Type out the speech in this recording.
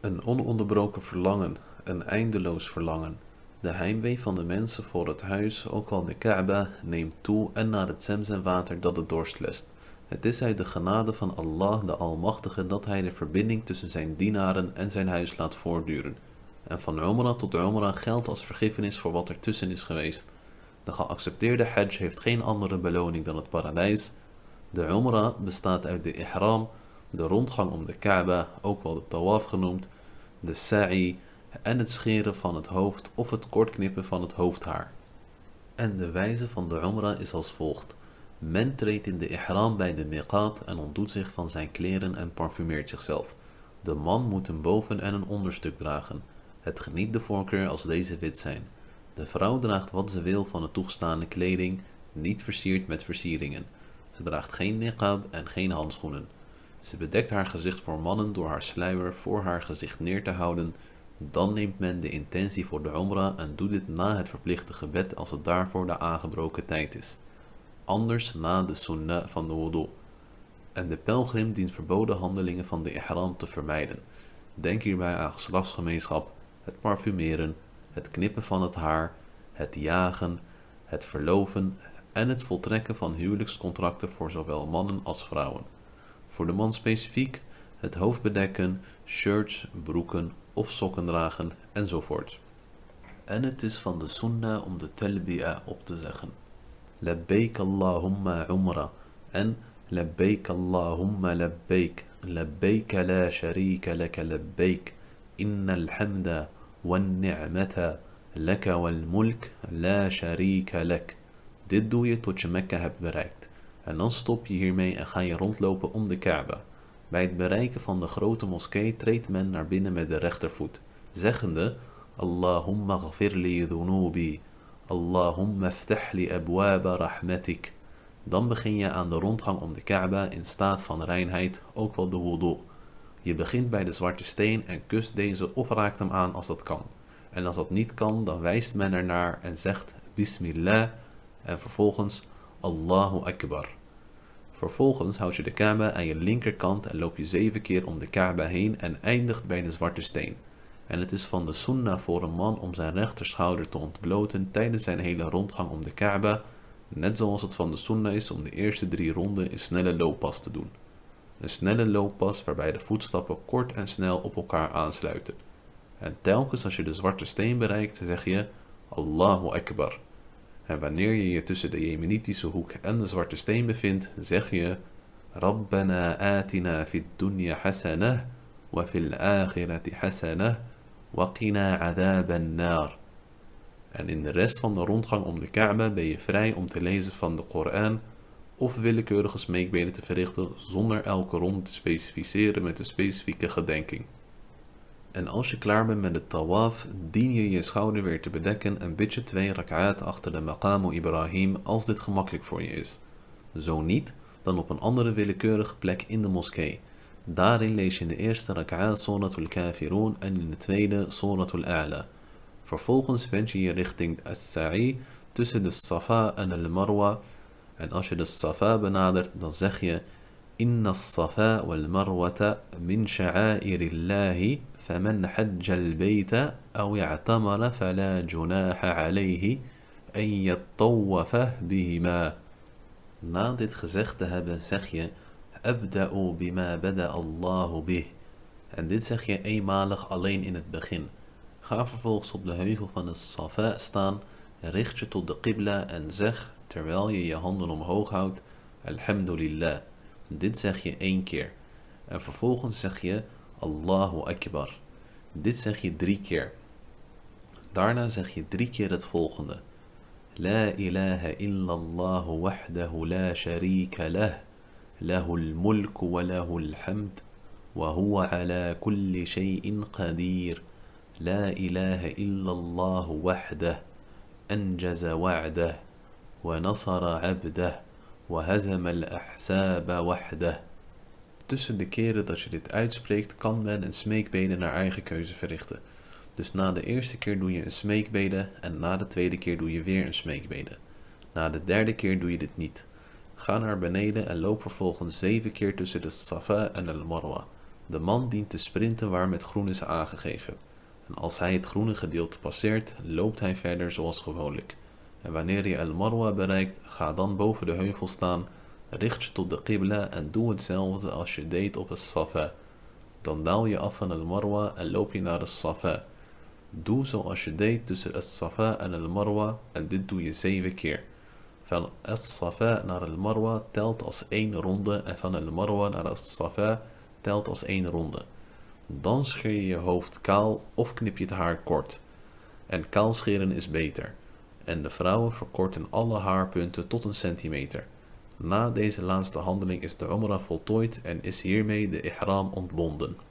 Een ononderbroken verlangen, een eindeloos verlangen. De heimwee van de mensen voor het huis, ook wel de Kaaba, neemt toe en naar het Zemzemwater dat het doorslest. Het is uit de genade van Allah de Almachtige dat hij de verbinding tussen zijn dienaren en zijn huis laat voortduren. En van Omra tot Omra geldt als vergiffenis voor wat ertussen is geweest. De geaccepteerde hajj heeft geen andere beloning dan het paradijs. De Omra bestaat uit de ihram, de rondgang om de Kaaba, ook wel de tawaf genoemd, de sa'i en het scheren van het hoofd of het kortknippen van het hoofdhaar. En de wijze van de Omra is als volgt. Men treedt in de ihram bij de miqat en ontdoet zich van zijn kleren en parfumeert zichzelf. De man moet een boven- en een onderstuk dragen. Het geniet de voorkeur als deze wit zijn. De vrouw draagt wat ze wil van de toegestaande kleding, niet versierd met versieringen. Ze draagt geen niqab en geen handschoenen. Ze bedekt haar gezicht voor mannen door haar sluier voor haar gezicht neer te houden. Dan neemt men de intentie voor de Omra en doet dit na het verplichte gebed als het daarvoor de aangebroken tijd is. Anders na de sunnah van de wudu. En de pelgrim dient verboden handelingen van de ihram te vermijden. Denk hierbij aan geslachtsgemeenschap, het parfumeren, het knippen van het haar, het jagen, het verloven en het voltrekken van huwelijkscontracten voor zowel mannen als vrouwen. Voor de man specifiek het hoofd bedekken, shirts, broeken of sokken dragen enzovoort. En het is van de sunnah om de telbi'a op te zeggen. Labbaik Allahumma umra en labbaik Allahumma labbaik, labbaik la sharika laka labbaik, innal hamda wan ni'mata laka wal mulk la sharika lak. Dit doe je tot je Mekka hebt bereikt. En dan stop je hiermee en ga je rondlopen om de Kaaba. Bij het bereiken van de grote moskee treedt men naar binnen met de rechtervoet, zeggende: Allahumma ghafirli dhunubi, Allahumma ftahli abwaba rahmatik. Dan begin je aan de rondgang om de Kaaba in staat van reinheid, ook wel de wudu. Je begint bij de zwarte steen en kust deze of raakt hem aan als dat kan. En als dat niet kan, dan wijst men ernaar en zegt Bismillah en vervolgens Allahu Akbar. Vervolgens houd je de Kaaba aan je linkerkant en loop je 7 keer om de Kaaba heen en eindigt bij de zwarte steen. En het is van de sunnah voor een man om zijn rechterschouder te ontbloten tijdens zijn hele rondgang om de Kaaba, net zoals het van de sunnah is om de eerste 3 ronden een snelle looppas te doen. Een snelle looppas waarbij de voetstappen kort en snel op elkaar aansluiten. En telkens als je de zwarte steen bereikt, zeg je Allahu Akbar. En wanneer je je tussen de jemenitische hoek en de zwarte steen bevindt, zeg je Rabbana atina fid dunya hasanah wa fil akhirati hasanah wa qina adhaban nar. En in de rest van de rondgang om de Kaaba ben je vrij om te lezen van de Koran of willekeurige smeekbeden te verrichten zonder elke ronde te specificeren met een specifieke gedenking. En als je klaar bent met de tawaf, dien je je schouder weer te bedekken en bid je 2 rakaat achter de Maqam Ibrahim als dit gemakkelijk voor je is. Zo niet, dan op een andere willekeurige plek in de moskee. Daarin lees je in de eerste rakaat Suratul Kafirun en in de tweede Suratul A'ala. Vervolgens wend je je richting as-sa'i tussen de safa en al-Marwa. En als je de safa benadert, dan zeg je Inna as-safa wal-marwata min sha'airillahi. فمن حج البيت أو اعتمر فلا جناح عليه أن يطوف بهما. Na dit gezegd te hebben zeg je أبدأ بما بدأ الله به. En dit zeg je eenmalig alleen in het begin. Ga vervolgens op de heuvel van de Safa staan, richt je tot de Qibla en zeg terwijl je je handen omhoog houdt Alhamdulillah. Dit zeg je 1 keer. En vervolgens zeg je Allahu Akbar. Dit zeg je 3 keer. Daarna zeg je 3 keer het volgende. La ilaha illallahu wahdahu la sharika lah. Lahul mulku wa lahul hamd. Wa huwa ala kulli shay'in qadir. La ilaha illallahu wahdah. Anjaza wa'dah. Wa nasara abdah. Wa hazama al-ahsaba wahdah. Tussen de keren dat je dit uitspreekt, kan men een smeekbede naar eigen keuze verrichten. Dus na de eerste keer doe je een smeekbede en na de tweede keer doe je weer een smeekbede. Na de derde keer doe je dit niet. Ga naar beneden en loop vervolgens 7 keer tussen de Safa en al-Marwa. De man dient te sprinten waar met groen is aangegeven. En als hij het groene gedeelte passeert, loopt hij verder zoals gewoonlijk. En wanneer je al-Marwa bereikt, ga dan boven de heuvel staan, richt je tot de Qibla en doe hetzelfde als je deed op de safa. Dan daal je af van al-Marwa en loop je naar de safa. Doe zoals je deed tussen al-Safa en al-Marwa en dit doe je 7 keer. Van al-Safa naar al-Marwa telt als 1 ronde en van al-Marwa naar al-Safa telt als 1 ronde. Dan scheer je je hoofd kaal of knip je het haar kort. En kaal scheren is beter. En de vrouwen verkorten alle haarpunten tot een centimeter. Na deze laatste handeling is de Omra voltooid en is hiermee de ihram ontbonden.